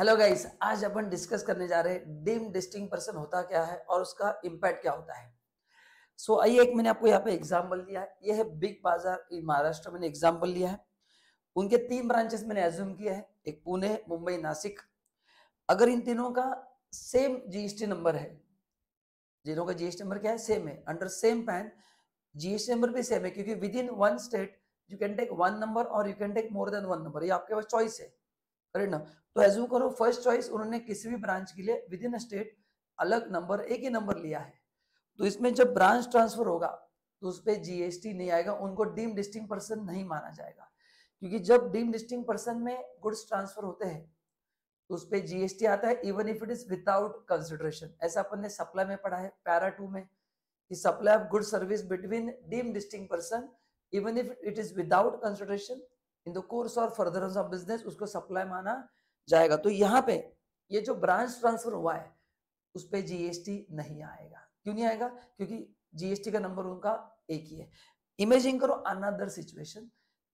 Hello guys, आज अपन discuss करने जा रहे हैं डिम डिस्टिंक्ट पर्सन होता क्या है और उसका इम्पैक्ट क्या होता है। सो आइए, एक मैंने आपको यहाँ पे एग्जाम्पल दिया है, यह है बिग बाजार इन महाराष्ट्र, मैंने एग्जाम्पल लिया है। उनके 3 ब्रांचेस मैंने एज्यूम किया है, एक पुणे, मुंबई, नासिक। अगर इन तीनों का सेम जीएसटी नंबर है, जिनों का जीएसटी नंबर क्या है सेम है, under same PAN GST number भी सेम है, क्योंकि within one state you can take one number और you can take more than one number, ये आपके पास चॉइस है, करेक्ट ना। तो एज्यूम करो फर्स्ट चॉइस उन्होंने किसी भी ब्रांच के लिए विद इन अ स्टेट अलग नंबर, एक ही नंबर लिया है। तो इसमें जब ब्रांच ट्रांसफर होगा तो उस पर जीएसटी नहीं आएगा, उनको डीम डिस्टिंक्ट पर्सन नहीं माना जाएगा, क्योंकि जब डीम डिस्टिंक्ट पर्सन में गुड्स ट्रांसफर होते हैं तो उस पर जीएसटी आता है, even if it is without consideration. ऐसा अपन ने सप्लाई में पढ़ा है पैरा 2 में, कि supply of good service between deem distinct person even if it is without consideration in the course और फर्दरेंस ऑफ बिजनेस, उसको सप्लाई माना जाएगा। तो यहाँ पे ये जो ब्रांच ट्रांसफर हुआ है उस पर जीएसटी नहीं आएगा। क्यों नहीं आएगा? क्योंकि जीएसटी का नंबर उनका एक ही है। इमेजिन करो अनदर सिचुएशन,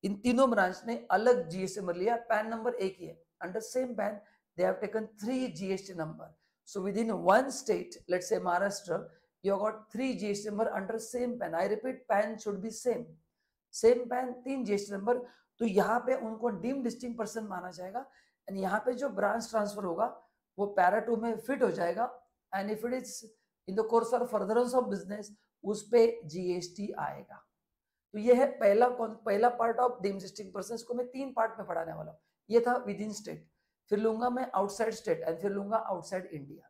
इन तीनों ब्रांच ने अलग जीएसटी नंबर लिया, पैन नंबर एक ही है, under same PAN they have taken 3 GST number. So within one state, let's say Maharashtra, you have got 3 GST number under same PAN. I repeat, PAN should be same, same PAN 3 GST number. तो यहाँ पे उनको deem distinct person माना जाएगा, and यहाँ पे जो branch transfer होगा वो पैरा 2 में फिट हो जाएगा, and if it is in the course और फर्दरेंस ऑफ बिजनेस उस पे जीएसटी आएगा। तो ये है पहला part of deem distinct person, इसको मैं 3 पार्ट में पढ़ाने वाला हूँ। ये था विद इन स्टेट, फिर लूंगा मैं आउटसाइड स्टेट, एंड फिर लूंगा आउटसाइड इंडिया।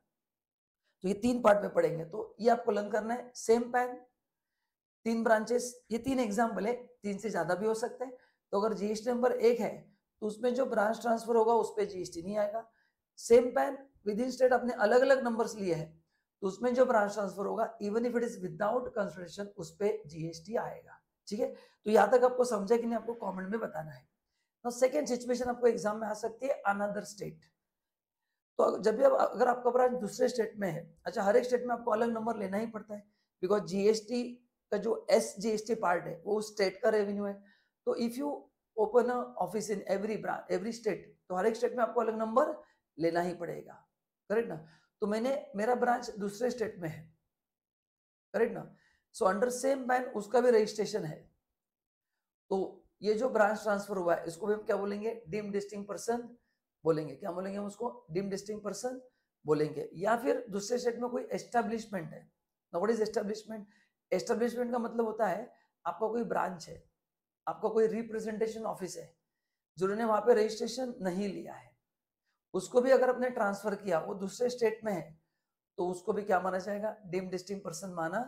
तो ये 3 पार्ट में पढ़ेंगे। तो ये आपको लर्न करना है, सेम पैन, 3 ब्रांचेस, ये 3 एग्जाम्पल है, 3 से ज्यादा भी हो सकते हैं। तो अगर जीएसटी नंबर 1 है तो उसमें जो ब्रांच ट्रांसफर होगा उस पर जीएसटी नहीं आएगा। Same PAN within state अपने अलग अलग नंबर्स लिए हैं, तो उसमें जो ब्रांच ट्रांसफर होगा even if it is without consideration उस पे जीएसटी आएगा। ठीक है, तो यहाँ तक आपको समझा कि नहीं, आपको कमेंट में बताना है। तो सेकंड सिचुएशन आपको एग्जाम में आ सकती है, अनदर स्टेट। तो जब भी अगर आपका ब्रांच दूसरे स्टेट में है, अच्छा हर एक स्टेट में आपको अलग नंबर लेना ही पड़ता है, बिकॉज जीएसटी का जो SGST पार्ट है वो स्टेट का रेवेन्यू है। तो if you open office in every state, तो हर एक स्टेट में आपको अलग नंबर लेना ही पड़ेगा, करेक्ट ना। तो मेरा ब्रांच दूसरे स्टेट में है, करेक्ट ना। सो अंडर सेम पैन उसका भी रजिस्ट्रेशन है, तो ये जो ब्रांच ट्रांसफर हुआ है इसको भी हम क्या बोलेंगे, डीम डिस्टिंक्ट पर्सन बोलेंगे। क्या बोलेंगे हम उसको? डीम डिस्टिंक्ट पर्सन बोलेंगे। या फिर दूसरे स्टेट में कोई एस्टेब्लिशमेंट है, now what is establishment? Establishment का मतलब होता है आपका कोई ब्रांच है, आपका कोई रिप्रेजेंटेशन ऑफिस है जिन्होंने वहां पे रजिस्ट्रेशन नहीं लिया है, उसको भी अगर आपने ट्रांसफर किया, वो दूसरे स्टेट में है, तो उसको भी क्या माना जाएगा, डीम डिस्टिंक्ट पर्सन माना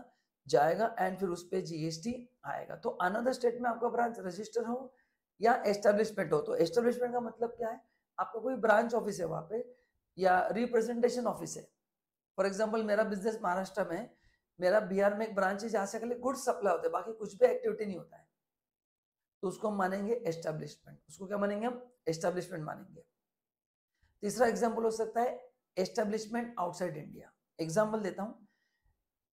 जाएगा, एंड फिर उस पे जीएसटी आएगा। तो अनदर स्टेट में आपका ब्रांच रजिस्टर हो या एस्टेब्लिशमेंट हो, तो एस्टेब्लिशमेंट का मतलब क्या है, आपका कोई ब्रांच ऑफिस है वहाँ पे या रिप्रेजेंटेशन ऑफिस है। फॉर एग्जाम्पल मेरा बिजनेस महाराष्ट्र में है, मेरा बिहार में एक ब्रांच है जहाँ से खाली गुड्स सप्लाई होता है, बाकी कुछ भी एक्टिविटी नहीं होता है, तो उसको हम मानेंगे एस्टेब्लिशमेंट। उसको क्या मानेंगे हम? एस्टेब्लिशमेंट मानेंगे। तीसरा एग्जाम्पल हो सकता है एस्टेब्लिशमेंट आउटसाइड इंडिया। एग्जाम्पल देता हूँ,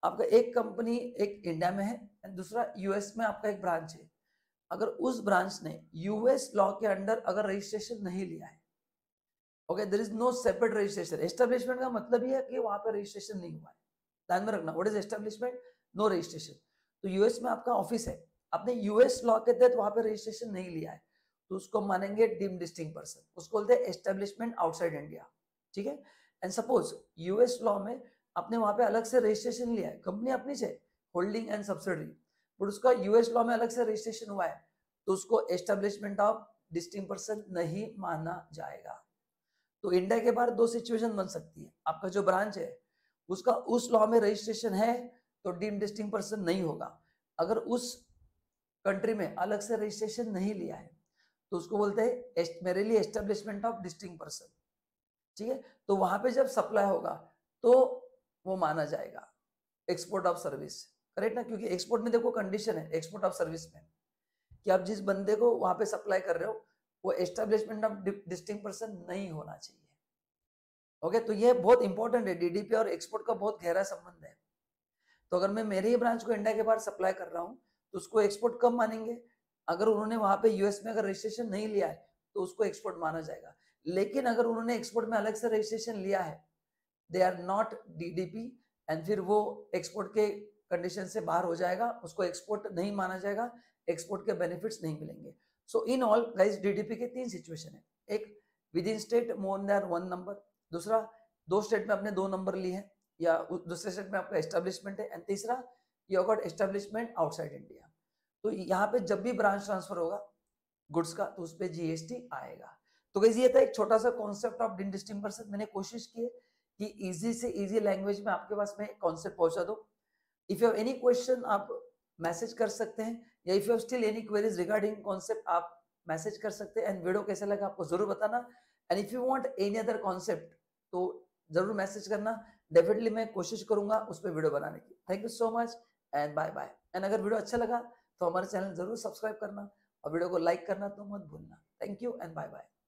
आपका एक कंपनी एक इंडिया में है, दूसरा यूएस में आपका एक ब्रांच है। अगर उस ब्रांच ने यूएस लॉ के अंडर अगर रजिस्ट्रेशन नहीं लिया है, okay, there is no separate registration. Establishment का मतलब ये है कि वहां पर रजिस्ट्रेशन नहीं हुआ है, ध्यान में रखना, what is establishment, no registration. तो यूएस में आपका ऑफिस है, आपने यूएस लॉ के तहत वहां पर रजिस्ट्रेशन नहीं लिया है, तो उसको मानेंगे डीम डिस्टिंक्ट पर्सन, उसको बोलते हैं एस्टेब्लिशमेंट आउटसाइड इंडिया। ठीक है, एंड सपोज यूएस लॉ में आपने वहां पे अलग से रजिस्ट्रेशन लिया है, कंपनी अपनी से होल्डिंग एंड सब्सिडरी, बट उसका यूएस लॉ में अलग से रजिस्ट्रेशन हुआ है, तो उसको एस्टेब्लिशमेंट ऑफ डिस्टिंक्ट पर्सन नहीं माना जाएगा। तो इंडिया के बाहर 2 सिचुएशन बन सकती है, आपका जो ब्रांच है उसका उस लॉ में रजिस्ट्रेशन है तो डीम डिस्टिंक्ट पर्सन नहीं होगा, अगर उस कंट्री में अलग से रजिस्ट्रेशन नहीं लिया है तो उसको बोलते हैं मेरे लिए एस्टेब्लिशमेंट ऑफ डिस्टिंक्ट पर्सन। ठीक है, तो वहां पे जब सप्लाई होगा तो वो माना जाएगा एक्सपोर्ट ऑफ सर्विस, करेक्ट ना, क्योंकि एक्सपोर्ट में देखो कंडीशन है एक्सपोर्ट ऑफ सर्विस में, कि आप जिस बंदे को वहां पे सप्लाई कर रहे हो वो एस्टेब्लिशमेंट ऑफ डिस्टिंक्ट पर्सन नहीं होना चाहिए। ओके, तो ये बहुत इंपॉर्टेंट है, डीडीपी और एक्सपोर्ट का बहुत गहरा संबंध है। तो अगर मैं मेरे ही ब्रांच को इंडिया के बाहर सप्लाई कर रहा हूँ तो उसको एक्सपोर्ट कब मानेंगे, अगर उन्होंने वहां पे यूएस में अगर रजिस्ट्रेशन नहीं लिया है तो उसको एक्सपोर्ट माना जाएगा। लेकिन अगर उन्होंने एक्सपोर्ट में अलग से रजिस्ट्रेशन लिया है, they are not DDP, and फिर वो एक्सपोर्ट के कंडीशन से बाहर हो जाएगा, उसको एक्सपोर्ट नहीं माना जाएगा, एक्सपोर्ट के बेनिफिट्स नहीं मिलेंगे। So in all guys DDP के तीन सिचुएशन है, एक within state more than one number, दूसरा दो स्टेट में आपने दो नंबर लिए हैं या दूसरे स्टेट में आपका एस्टेब्लिशमेंट है, एंड तीसरा you got establishment outside India. तो यहाँ पे जब भी ब्रांच ट्रांसफर होगा गुड्स का तो उस पर जीएसटी आएगा। तो गाइस ये था एक छोटा सा concept of deem distinct person. मैंने कोशिश की है कि इजी से इजी लैंग्वेज में आपके पास में कॉन्सेप्ट पहुंचा दो। If you have any question आप मैसेज कर सकते हैं, या if you have still any queries regarding concept आप मैसेज कर सकते हैं। एंड वीडियो कैसा लगा आपको जरूर बताना, and if you want any other concept तो जरूर मैसेज करना, डेफिनेटली मैं कोशिश करूंगा उस पर वीडियो बनाने की। Thank you so much and bye bye. And अगर वीडियो अच्छा लगा तो हमारे चैनल जरूर सब्सक्राइब करना और वीडियो को लाइक करना तो मत भूलना। Thank you and bye bye.